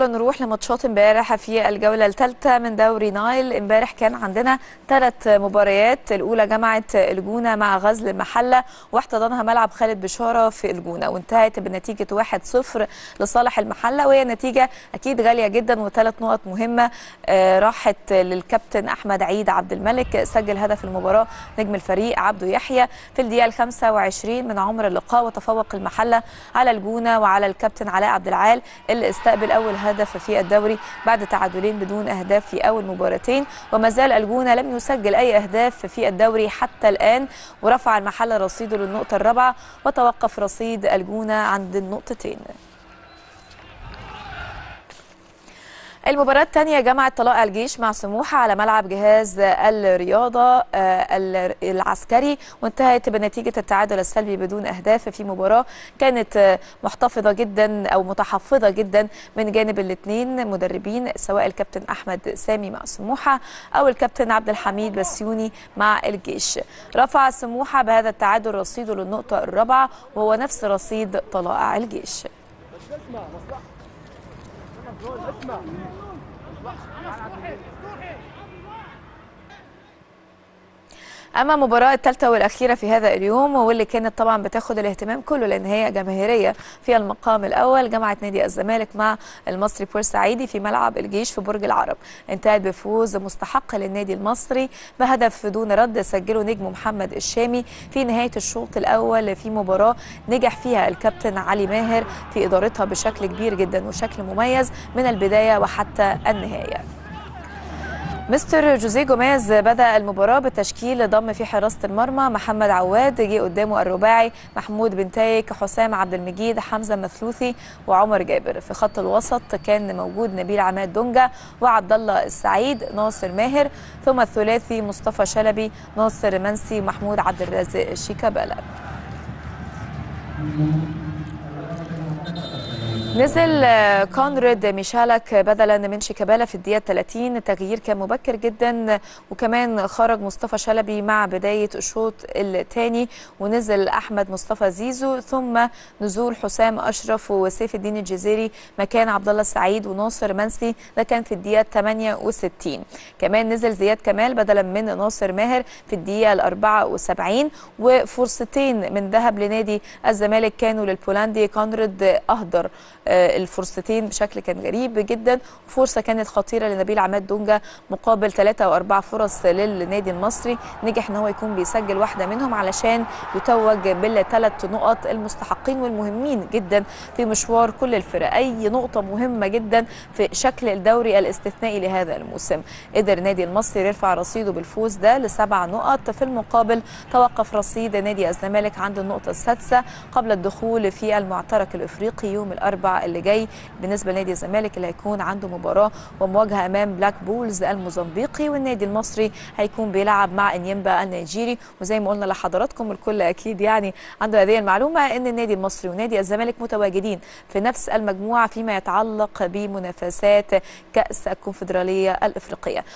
نروح لماتشات امبارح في الجوله الثالثه من دوري نايل. امبارح كان عندنا 3 مباريات، الاولى جمعت الجونه مع غزل المحله واحتضنها ملعب خالد بشاره في الجونه، وانتهت بنتيجه 1-0 لصالح المحله، وهي نتيجه اكيد غاليه جدا، و3 نقط مهمه راحت للكابتن احمد عيد عبد الملك. سجل هدف المباراه نجم الفريق عبده يحيى في الدقيقه ال25 من عمر اللقاء، وتفوق المحله على الجونه وعلى الكابتن علاء عبد العال اللي استقبل اول هدف في الدوري بعد تعادلين بدون اهداف في اول مباراتين. وما زال الجونه لم يسجل اي اهداف في الدوري حتى الان، ورفع المحله رصيده للنقطه الرابعه، وتوقف رصيد الجونه عند النقطتين. المباراة الثانية جمعت طلائع الجيش مع سموحة على ملعب جهاز الرياضة العسكري، وانتهت بنتيجة التعادل السلبي بدون أهداف في مباراة كانت محتفظة جدا أو متحفظة جدا من جانب الاثنين مدربين، سواء الكابتن أحمد سامي مع سموحة أو الكابتن عبد الحميد بسيوني مع الجيش. رفع سموحة بهذا التعادل رصيده للنقطة الرابعة، وهو نفس رصيد طلائع الجيش. أما المباراة الثالثة والأخيرة في هذا اليوم، واللي كانت طبعا بتاخد الاهتمام كله لأن هي جماهيرية في المقام الأول، جمعت نادي الزمالك مع المصري بورسعيدي في ملعب الجيش في برج العرب، انتهت بفوز مستحق للنادي المصري بهدف دون رد سجله نجم محمد الشامي في نهاية الشوط الأول في مباراة نجح فيها الكابتن علي ماهر في إدارتها بشكل كبير جدا وشكل مميز من البداية وحتى النهاية. مستر جوزي غوميز بدأ المباراة بالتشكيل، ضم في حراسة المرمى محمد عواد، جه قدامه الرباعي محمود بنتايك، حسام عبد المجيد، حمزه مثلوثي وعمر جابر. في خط الوسط كان موجود نبيل عماد دونجا وعبد الله السعيد، ناصر ماهر، ثم الثلاثي مصطفى شلبي، ناصر منسي، محمود عبد الرازق شيكابالا. نزل كونريد ميشالك بدلا من شيكابالا في الدقيقة 30، التغيير كان مبكر جدا، وكمان خرج مصطفى شلبي مع بداية الشوط الثاني، ونزل أحمد مصطفى زيزو، ثم نزول حسام أشرف وسيف الدين الجزيري مكان عبد الله السعيد وناصر منسي، ده كان في الدقيقة 68. كمان نزل زياد كمال بدلا من ناصر ماهر في الدقيقة 74، وفرصتين من ذهب لنادي الزمالك كانوا للبولندي كونريد، أهدر الفرصتين بشكل كان غريب جدا، فرصة كانت خطيرة لنبيل عماد دونجا مقابل 3 و4 فرص للنادي المصري، نجح ان هو يكون بيسجل واحدة منهم علشان يتوج بال3 نقط المستحقين والمهمين جدا في مشوار كل الفرق. اي نقطة مهمة جدا في شكل الدوري الاستثنائي لهذا الموسم. قدر نادي المصري يرفع رصيده بالفوز ده ل7 نقط، في المقابل توقف رصيد نادي الزمالك عند النقطة السادسة قبل الدخول في المعترك الافريقي يوم الاربعاء اللي جاي بالنسبه لنادي الزمالك اللي هيكون عنده مباراه ومواجهه امام بلاك بولز الموزمبيقي، والنادي المصري هيكون بيلعب مع انيامبا النيجيري. وزي ما قلنا لحضراتكم الكل اكيد يعني عنده هذه المعلومه ان النادي المصري ونادي الزمالك متواجدين في نفس المجموعه فيما يتعلق بمنافسات كاس الكونفدراليه الافريقيه.